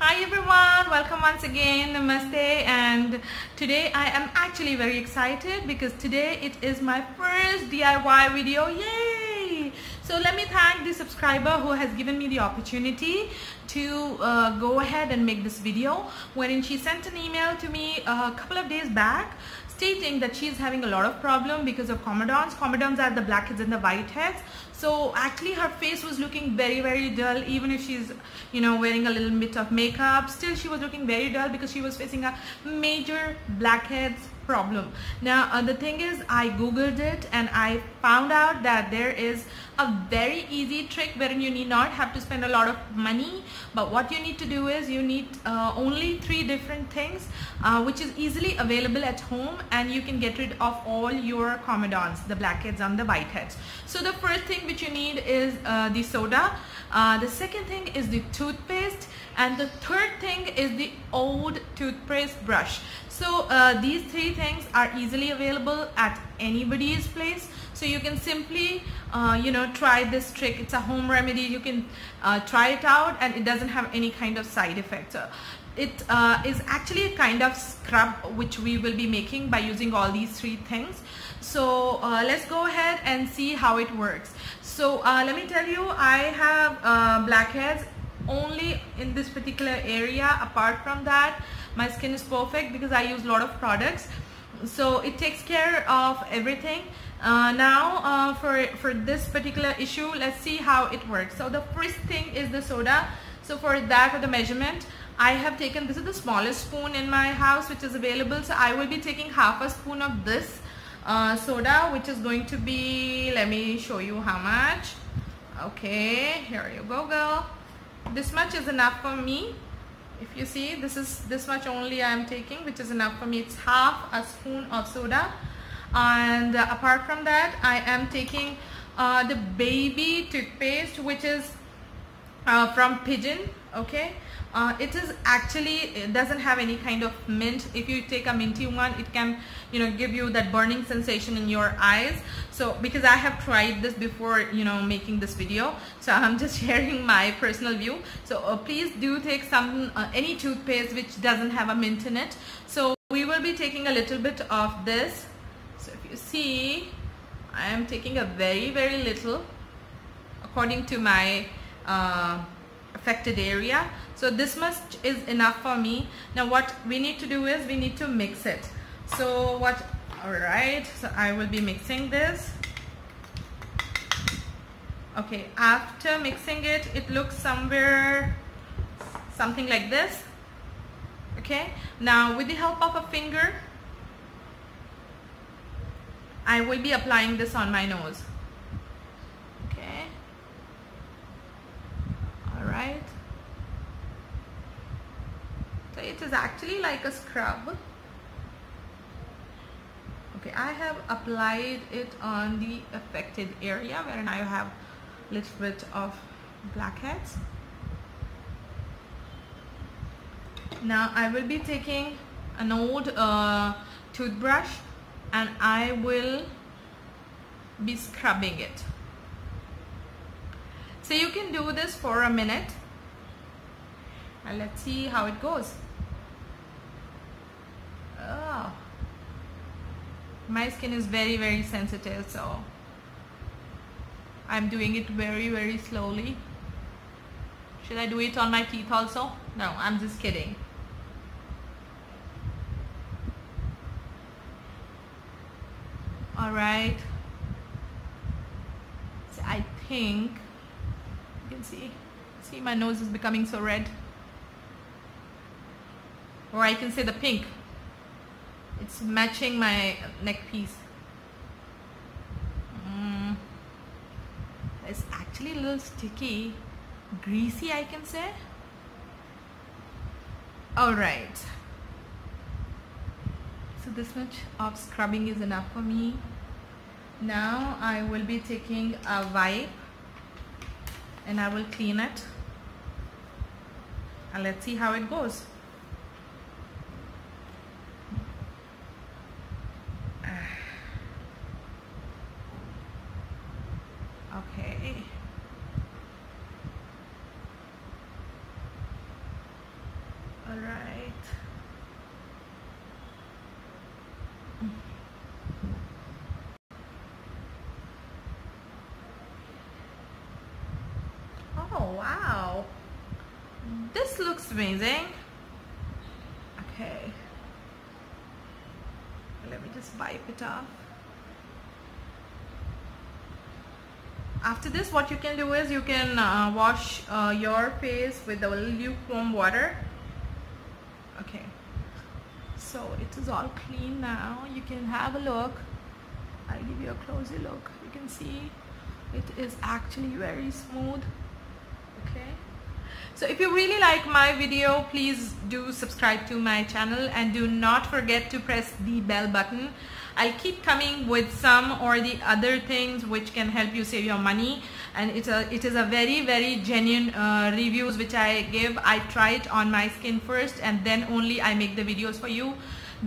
Hi everyone, welcome once again. Namaste. And today I am actually very excited because today it is my first DIY video. Yay! So let me thank the subscriber who has given me the opportunity to go ahead and make this video, wherein she sent an email to me a couple of days back stating that she's having a lot of problem because of comedones. Comedones are the blackheads and the whiteheads. So actually her face was looking very dull, even if she's, you know, wearing a little bit of makeup. Still she was looking very dull because she was facing a major blackheads problem. Now the thing is, I googled it and I found out that there is a very easy trick wherein you need not have to spend a lot of money, but what you need to do is you need only three different things which is easily available at home, and you can get rid of all your comedones, the blackheads and the whiteheads. So the first thing which you need is the soda, the second thing is the toothpaste, and the third thing is the old toothpaste brush. So these three things are easily available at anybody's place, so you can simply you know, try this trick. It's a home remedy. You can try it out and it doesn't have any kind of side effects. It is actually a kind of scrub which we will be making by using all these three things. So let's go ahead and see how it works. So let me tell you, I have blackheads only in this particular area. Apart from that, my skin is perfect because I use a lot of products, so it takes care of everything. Now for this particular issue, let's see how it works. So the first thing is the soda. So for that, for the measurement, I have taken, this is the smallest spoon in my house which is available, so I will be taking half a spoon of this soda, which is going to be, let me show you how much. Okay, here you go, girl. This much is enough for me. If you see, this is this much only I am taking, which is enough for me. It's half a spoon of soda. And apart from that, I am taking the baby toothpaste, which is from Pigeon. Okay, it is actually, it doesn't have any kind of mint. If you take a minty one, it can, you know, give you that burning sensation in your eyes. So because I have tried this before, you know, making this video, so I'm just sharing my personal view. So please do take some any toothpaste which doesn't have a mint in it. So we will be taking a little bit of this. So if you see, I am taking a very little according to my affected area. So this much is enough for me. Now what we need to do is we need to mix it. So what, all right, so I will be mixing this. Okay, after mixing it, it looks somewhere something like this. Okay, now with the help of a finger, I will be applying this on my nose. Okay, alright. So it is actually like a scrub. Okay, I have applied it on the affected area where I have a little bit of blackheads. Now I will be taking an old toothbrush, and I will be scrubbing it. So you can do this for a minute and let's see how it goes. Oh, my skin is very sensitive, so I'm doing it very slowly. Should I do it on my teeth also? No, I'm just kidding. Alright, so I think you can see my nose is becoming so red, or I can say the pink. It's matching my neck piece. It's actually a little sticky, greasy, I can say. Alright, so this much of scrubbing is enough for me. Now I will be taking a wipe and I will clean it, and let's see how it goes. Okay, Alright. Oh wow, this looks amazing. Okay, let me just wipe it off. After this, what you can do is you can wash your face with the lukewarm water. Okay, so it is all clean now. You can have a look. I'll give you a closer look. You can see it is actually very smooth. Okay, so if you really like my video, please do subscribe to my channel and do not forget to press the bell button. I'll keep coming with some or the other things which can help you save your money, and it is a very, very genuine reviews which I give. I try it on my skin first and then only I make the videos for you.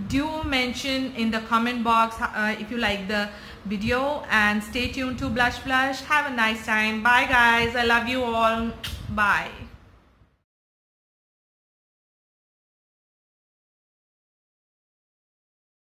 Do mention in the comment box if you like the video, and stay tuned to Blush Blush. Have a nice time. Bye guys, I love you all. Bye.